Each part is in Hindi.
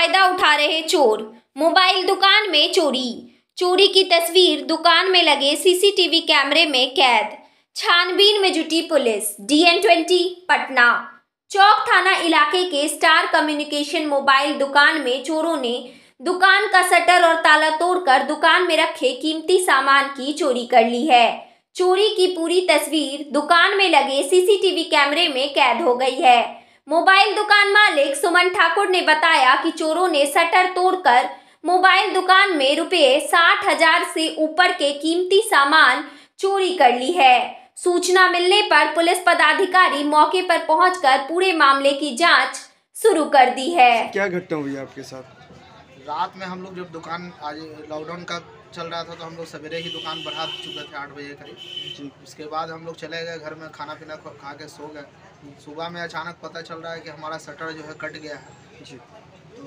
फायदा उठा रहे चोर, मोबाइल दुकान में चोरी। चोरी की तस्वीर दुकान में लगे सीसीटीवी कैमरे में कैद, छानबीन में जुटी पुलिस। DN20 पटना चौक थाना इलाके के स्टार कम्युनिकेशन मोबाइल दुकान में चोरों ने दुकान का शटर और ताला तोड़कर दुकान में रखे कीमती सामान की चोरी कर ली है। चोरी की पूरी तस्वीर दुकान में लगे सीसीटीवी कैमरे में कैद हो गई है। मोबाइल दुकान मालिक सुमन ठाकुर ने बताया कि चोरों ने शटर तोड़कर मोबाइल दुकान में ₹60,000 से ऊपर के कीमती सामान चोरी कर ली है। सूचना मिलने पर पुलिस पदाधिकारी मौके पर पहुंचकर पूरे मामले की जांच शुरू कर दी है। क्या घटना हुई आपके साथ? रात में हम लोग जब दुकान, आज लॉकडाउन का चल रहा था तो हम लोग सवेरे ही दुकान बढ़ा चुके थे 8 बजे करीब। उसके बाद हम लोग चले गए घर में, खाना पीना खा के सो गए। सुबह में अचानक पता चल रहा है कि हमारा शटर जो है कट गया है जी। तो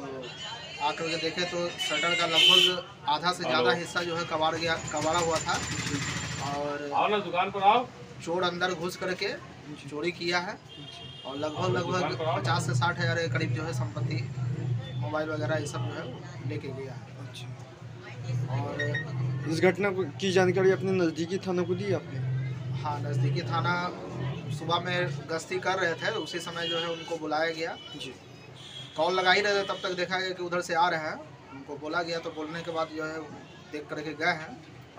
आकर के देखे तो शटर का लगभग आधा से ज़्यादा हिस्सा जो है कबाड़ा हुआ था और आओ ना दुकान पर आओ। चोर अंदर घुस करके चोरी किया है और लगभग 50 से 60 हज़ार के करीब जो है संपत्ति, मोबाइल वगैरह ये सब जो है लेके गया है। और इस घटना की जानकारी अपने नज़दीकी थाना को दी आपने? हाँ, नज़दीकी थाना सुबह में गश्ती कर रहे थे, उसी समय जो है उनको बुलाया गया जी। कॉल लगा ही रहे थे तब तक देखा गया कि उधर से आ रहे हैं, उनको बोला गया तो बोलने के बाद जो है देख करके गए हैं।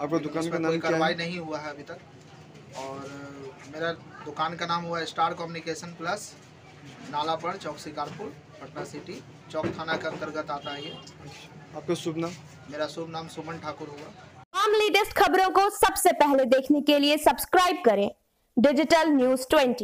आपका दुकान का नाम? कार्रवाई नहीं हुआ है अभी तक। और मेरा दुकान का नाम हुआ है star communication plus, Nalapar Chowk Shikarpur, Patna city Chowk थाना के अंतर्गत आता है। आपका शुभ नाम? मेरा शुभ नाम सुमन ठाकुर हुआ। तमाम लेटेस्ट खबरों को सबसे पहले देखने के लिए सब्सक्राइब करें डिजिटल न्यूज़ 20।